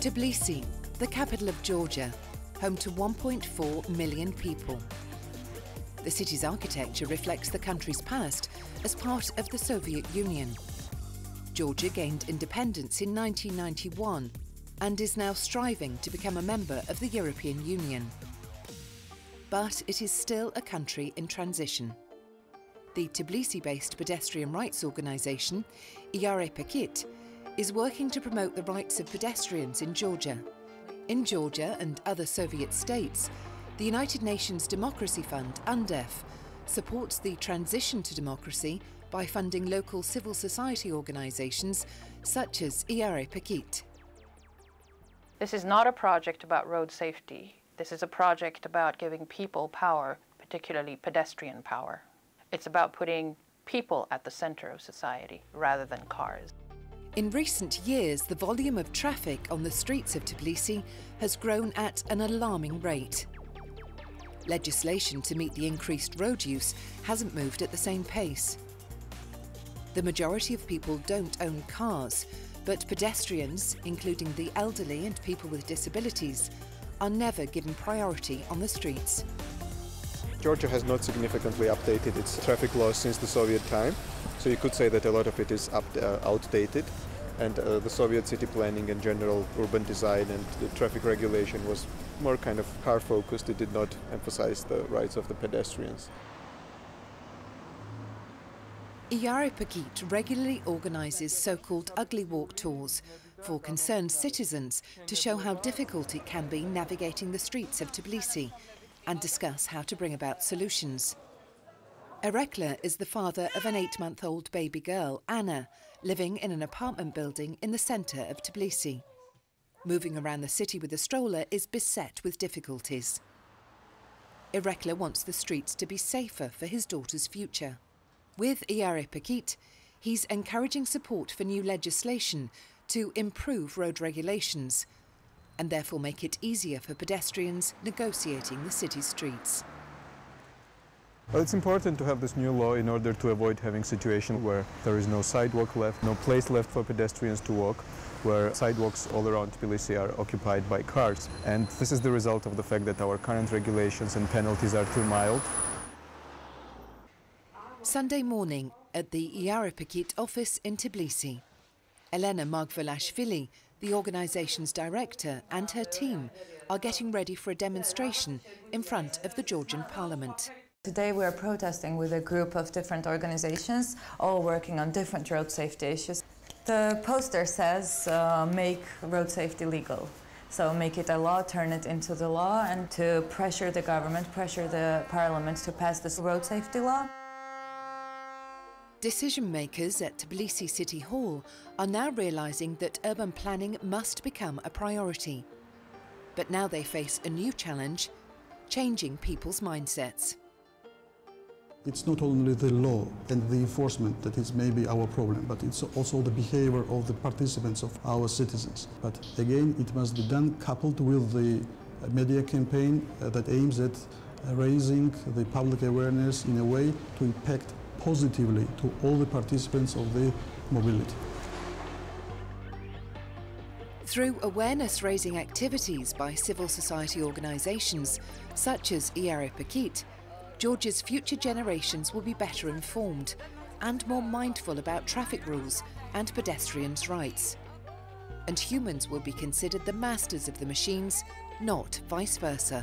Tbilisi, the capital of Georgia, home to 1.4 million people. The city's architecture reflects the country's past as part of the Soviet Union. Georgia gained independence in 1991 and is now striving to become a member of the European Union. But it is still a country in transition. The Tbilisi-based pedestrian rights organisation, Iare Pekhit, is working to promote the rights of pedestrians in Georgia. In Georgia and other Soviet states, the United Nations Democracy Fund, UNDEF, supports the transition to democracy by funding local civil society organisations such as Iare Pekhit. This is not a project about road safety. This is a project about giving people power, particularly pedestrian power. It's about putting people at the centre of society rather than cars. In recent years, the volume of traffic on the streets of Tbilisi has grown at an alarming rate. Legislation to meet the increased road use hasn't moved at the same pace. The majority of people don't own cars, but pedestrians, including the elderly and people with disabilities, are never given priority on the streets. Georgia has not significantly updated its traffic laws since the Soviet time, so you could say that a lot of it is outdated, and the Soviet city planning and general urban design and the traffic regulation was more kind of car-focused. It did not emphasize the rights of the pedestrians. Iare Pekhit regularly organizes so-called ugly walk tours for concerned citizens to show how difficult it can be navigating the streets of Tbilisi and discuss how to bring about solutions. Erekle is the father of an 8-month-old baby girl, Anna, living in an apartment building in the centre of Tbilisi. Moving around the city with a stroller is beset with difficulties. Erekle wants the streets to be safer for his daughter's future. With Iare Pekhit, he's encouraging support for new legislation to improve road regulations and therefore make it easier for pedestrians negotiating the city's streets. Well, it's important to have this new law in order to avoid having a situation where there is no sidewalk left, no place left for pedestrians to walk, where sidewalks all around Tbilisi are occupied by cars. And this is the result of the fact that our current regulations and penalties are too mild. Sunday morning at the Iare Pekhit office in Tbilisi. Elena Margvelashvili, the organization's director, and her team are getting ready for a demonstration in front of the Georgian parliament. Today we are protesting with a group of different organizations, all working on different road safety issues. The poster says, make road safety legal. So make it a law, turn it into the law, and to pressure the government, pressure the parliament to pass this road safety law. Decision makers at Tbilisi City Hall are now realising that urban planning must become a priority. But now they face a new challenge, changing people's mindsets. It's not only the law and the enforcement that is maybe our problem, but it's also the behaviour of the participants of our citizens. But again, it must be done coupled with the media campaign that aims at raising the public awareness in a way to impact positively to all the participants of the mobility. Through awareness-raising activities by civil society organisations such as Iare Pekhit, Georgia's future generations will be better informed and more mindful about traffic rules and pedestrians' rights. And humans will be considered the masters of the machines, not vice versa.